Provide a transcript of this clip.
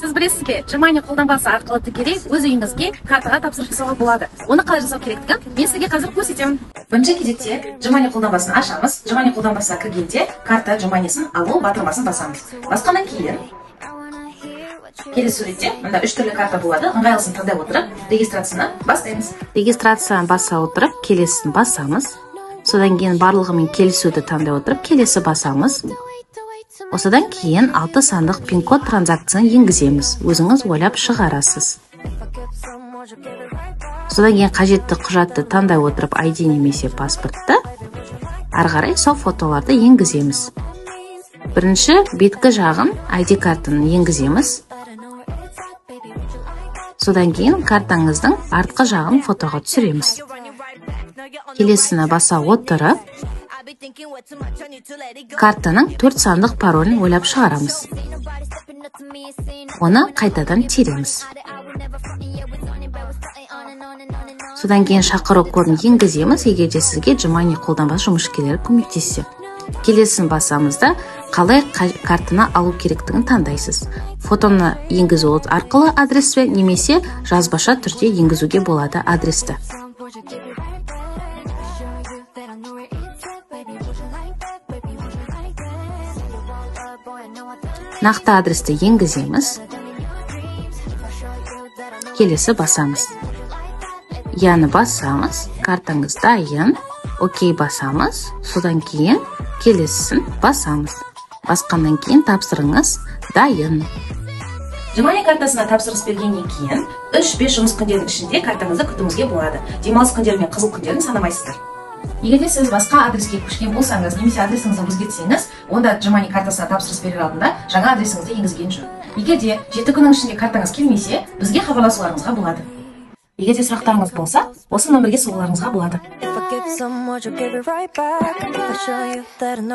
Сіз білесіз бе, Германия қолданбасы арқылы тікелей өз үйіңізге картаға тапсырып жасауға болады. Оны қалай жасау керектігін мен сізге қазір көрсетемін. Бірінші кезекте Германия қолданбасын ашамыз. Германия қолданбасына кіргенде карта Германиясын алу батырмасын басамыз. Басқаннан кейін келесі суретте мында үш түрлі карта болады. Ыңғайлысын таңдап отырып регистрацияны бастаймыз. Регистрацияны баса отырып келесін басамыз. Содан кейін барлығымен келісуді таңдап отырып келесі басамыз. Осыдан кейін 6 сандық пин-код транзакцияны енгіземіз. Өзіңіз ойлап шығарасыз. Содан кейін қажетті құжатты таңдай отырып ID немесе паспортты, ары қарай сол фотоларды енгіземіз. Бірінші беткі жағын ID картын енгіземіз. Содан кейін картаңыздың артқы жағын фотоға түсіреміз. Келесіне баса отырып, картаның 4 сандық паролін ойлап шығарамыз. Оны қайтадан тереміз. Содан кейін шақыру кодын енгіземіз, егер де сізге Германия қолданбасы жұмышкерлері көмектессе. Келесін басамызда қалай картаны алу керектігін таңдайсыз. Фотоны енгізу арқылы адресті немесе жазбаша түрде енгізуге болады адресті. Нақты адресті енгіземіз, келесі басамыз. Яны басамыз, картаңызда аян, окей басамыз, содан кейін келесісін басамыз. Басқаннан кейін тапсырыңыз дайын. Германия картасына тапсырыс бергеннен кейін 3-5 жұмыс күндерінің ішінде картаңызды күтуіңізге болады. Демалыс күндері мен қызыл күндерін санамайсыздар. Егерде сіз басқа адреске көшкен болсаңыз, немесе адресіңізді өзгертсеңіз, онда Германия картасына тапсырыс берер алдында жаңа адресіңізді енгізген жөн. Егерде 7 күннің ішінде картаңыз келмесе, бізге хабарласуларыңызға болады. Егерде сұрақтарыңыз болса, осы нөмірге соғуларыңызға болады.